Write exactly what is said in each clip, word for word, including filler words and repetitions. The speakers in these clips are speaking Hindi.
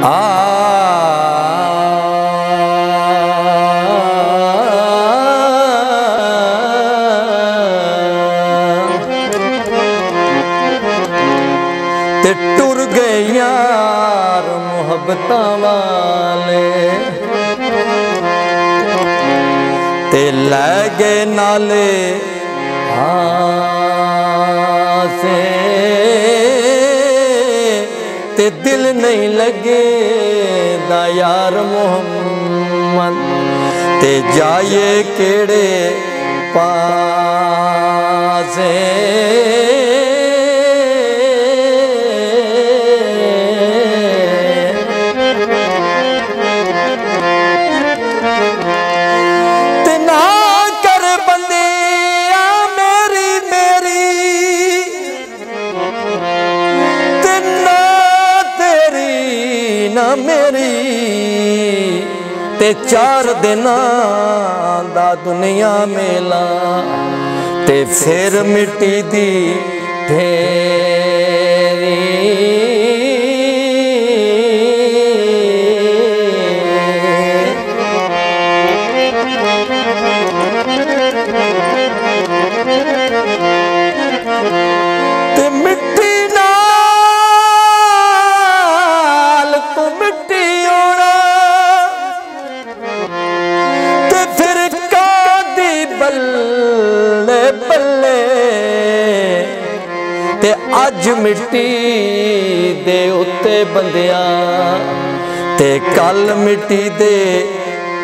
ते टुर गए यार मोहब्बतां वाले ते लै गए नाले आसे ते दिल नहीं लगे दा यार मोहम्मद ते जाए केड़े पासे मेरी ते चार दिना दा दुनिया मेला ते फिर मिट्टी दी ढेरी ते मिट्टी ते अज मिट्टी दे उत्ते बंदिया ते कल मिट्टी दे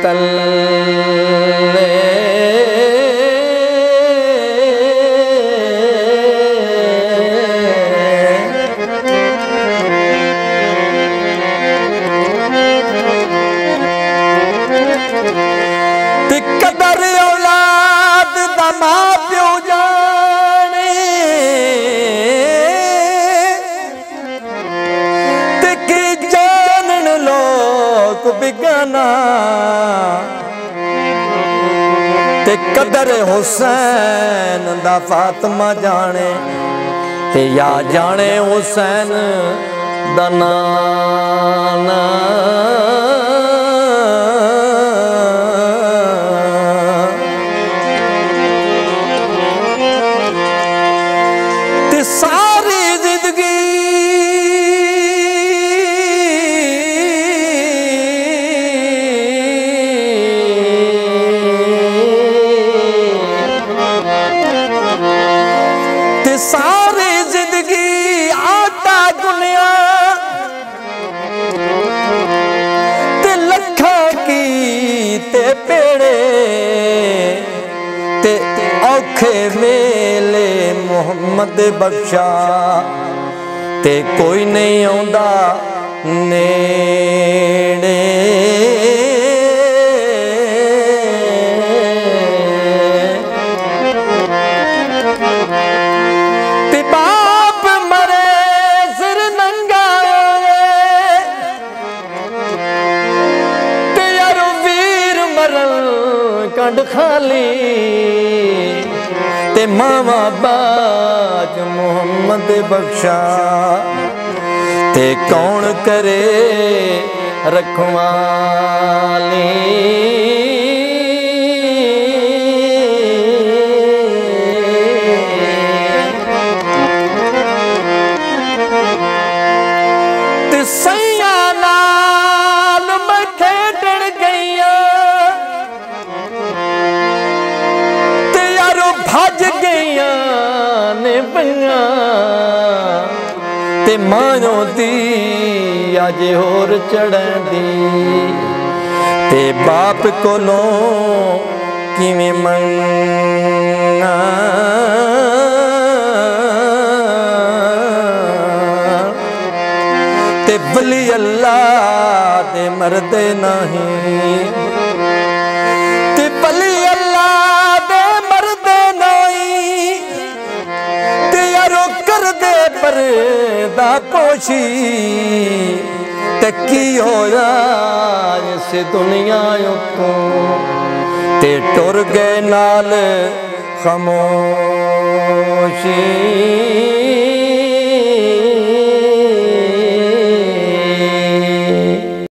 तले ते कदर औलाद दा मां प्यो बिगाना ते कदर हुसैन दा फातमा जाने ते या जाने हुसैन दा नाना ते सारी जिंदगी सारी जिंदगी आता दुनिया ते लखा की ते पेड़े ते औखे मेले मोहम्मद बख्शा ते कोई नहीं आंदा नेड़े खाली ते मावा बाज मोहम्मद बख्शा ते कौन करे रखवाली ते मानो दी अज होर चढ़न दी ते बाप कोलों किवें मंगा ते वली अल्लाह दे मरदे नहीं ते वली अल्लाह दे मरदे नहीं ते यारो कर दे पर दा पोशी ते की होया इस दुनिया उतो ते टुर गए नाल खामोशी।